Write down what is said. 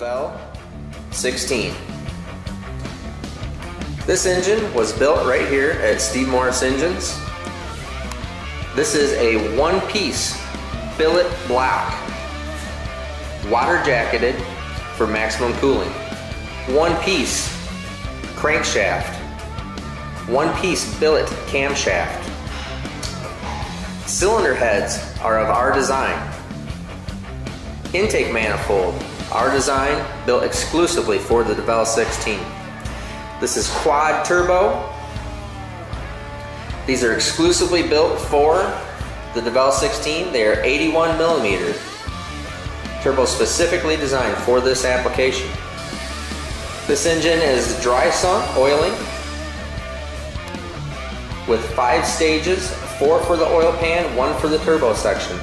Devel 16. This engine was built right here at Steve Morris Engines. This is a one-piece billet block, water jacketed for maximum cooling. One-piece crankshaft, one-piece billet camshaft. Cylinder heads are of our design. Intake manifold, our design, built exclusively for the Devel 16. This is quad turbo. These are exclusively built for the Devel 16. They are 81 millimeter turbo, specifically designed for this application. This engine is dry sump oiling with 5 stages, 4 for the oil pan, 1 for the turbo section.